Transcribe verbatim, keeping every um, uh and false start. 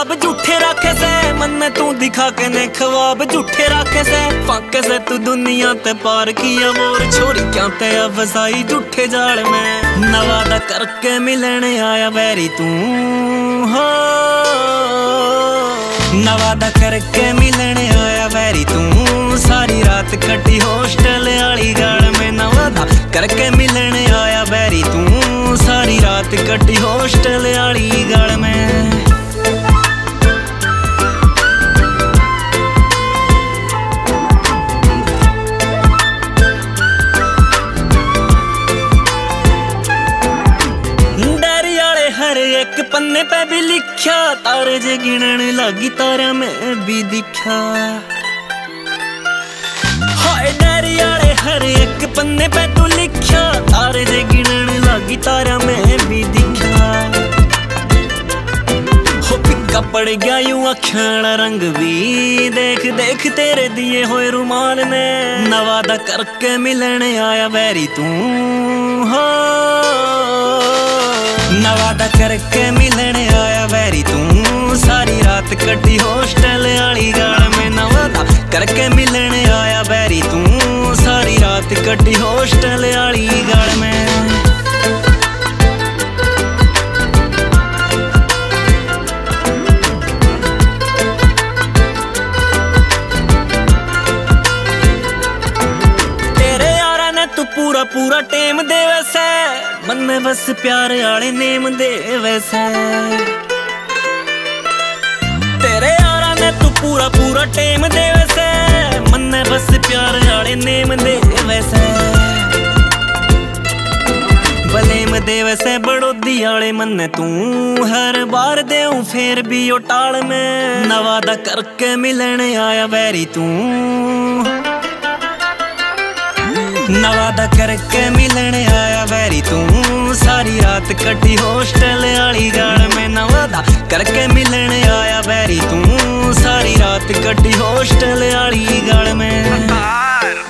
ख्वाब झूठे रखे से मन में तू दिखा के ने ख्वाब झूठे रखे से फाके से तू दुनिया ते पार किया मोर छोरी क्या ते अफसाई झूठे जाल में ना वादा करके मिलने आया वैरी तू हो ना वादा करके मिलने आया वैरी तू सारी रात कटी हॉस्टल वाली गाल में ना वादा करके मिलने आया वैरी तू सारी रात कटी हॉस्टल वाली गाल में। एक पन्ने पे भी लिखा तारे जे गिनने लगी तारा में भी दिखा हाय डायरी आड़े हर एक पन्ने पे तू लिखा तारे जे गिनने लगी तारा में भी दिखा हो पिक्का पड़ गया यूं अखाड़ा रंग भी देख देख तेरे दिए होए रुमाल में ना वादा करके मिलने आया वैरी तू हो ना वादा करके मिलने आया वैरी तू सारी रात कटी हॉस्टल वाली गाल में ना वादा करके मिलने आया वैरी तू सारी रात कटी हॉस्टल वाली गाल में। पूरा पूरा टेम दे वैसे मन में बस प्यार आले नेम दे वैसे तेरे यारा ने तू पूरा पूरा टेम दे वैसे मन में बस प्यार आले नेम दे वैसे बलेम दे वैसे बड़ोदी आले मन में तू हर बार देऊं फिर भी ओ टाल में ना वादा करके मिलने आया वैरी तू ना वादा करके मिलने आया वैरी तू सारी रात कटी हॉस्टल वाली गाल में ना वादा करके मिलने आया वैरी तू सारी रात कटी हॉस्टल वाली गाल में।